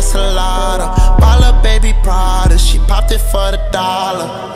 enchilada. Baller baby Prada, she popped it for the dollar.